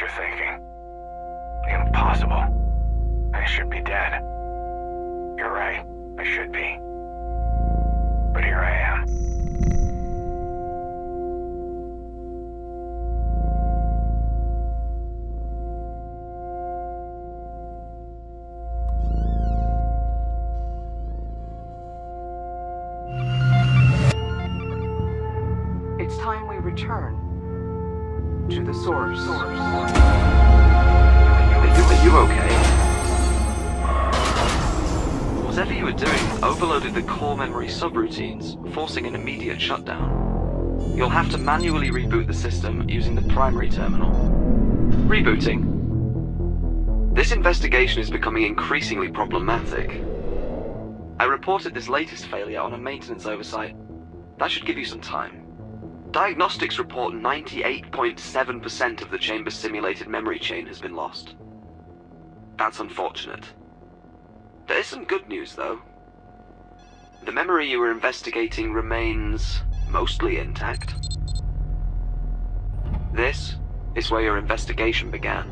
you're thinking. The impossible. I should be dead. You're right, I should be. But here I am. It's time we return to the source. Are you okay? Whatever you were doing overloaded the core memory subroutines, forcing an immediate shutdown. You'll have to manually reboot the system using the primary terminal. Rebooting. This investigation is becoming increasingly problematic. I reported this latest failure on a maintenance oversight. That should give you some time. Diagnostics report 98.7% of the chamber's simulated memory chain has been lost. That's unfortunate. There is some good news, though. The memory you were investigating remains mostly intact. This is where your investigation began,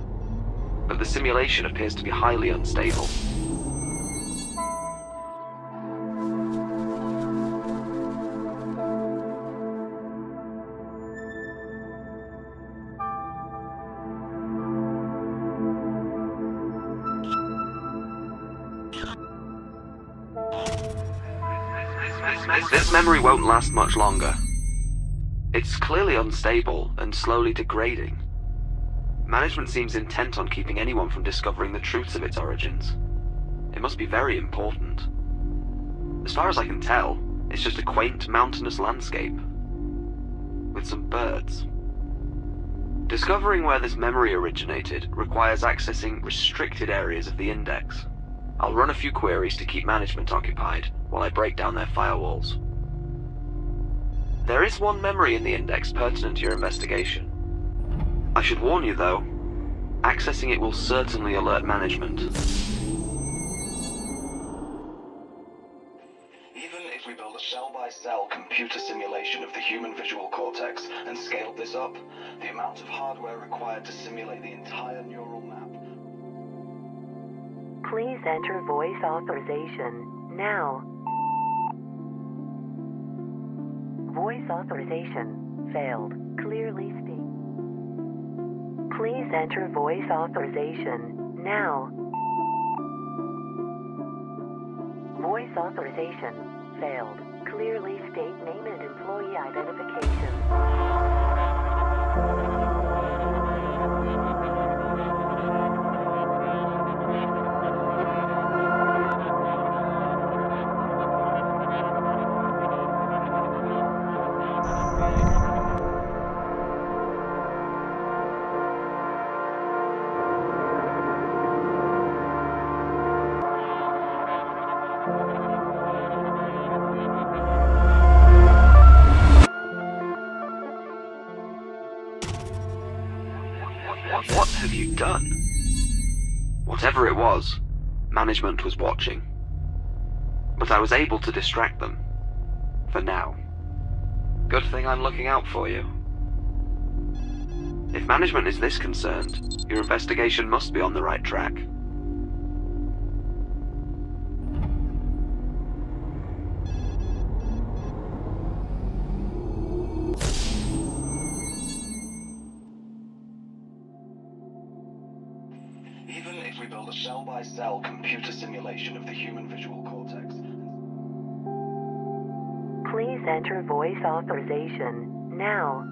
but the simulation appears to be highly unstable. This memory won't last much longer. It's clearly unstable and slowly degrading. Management seems intent on keeping anyone from discovering the truths of its origins. It must be very important. As far as I can tell, it's just a quaint mountainous landscape with some birds. Discovering where this memory originated requires accessing restricted areas of the index. I'll run a few queries to keep management occupied while I break down their firewalls. There is one memory in the index pertinent to your investigation. I should warn you though, accessing it will certainly alert management. Even if we build a cell-by-cell computer simulation of the human visual cortex and scaled this up, the amount of hardware required to simulate the entire neural map. Please enter voice authorization now. Voice authorization failed. Clearly speak. Please enter voice authorization now. Voice authorization failed. Clearly state name and employee identification. What have you done? Whatever it was, management was watching. But I was able to distract them. For now. Good thing I'm looking out for you. If management is this concerned, your investigation must be on the right track. Cell computer simulation of the human visual cortex. Please enter voice authorization now.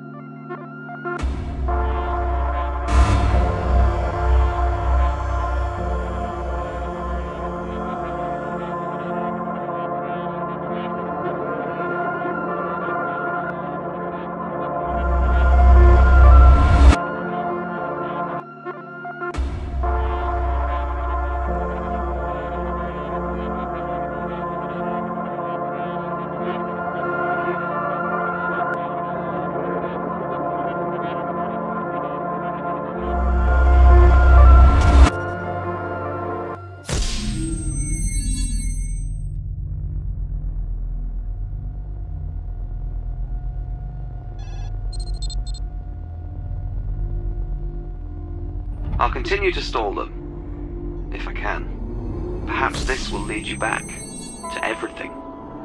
continue to stall them, if I can. Perhaps this will lead you back to everything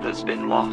that's been lost.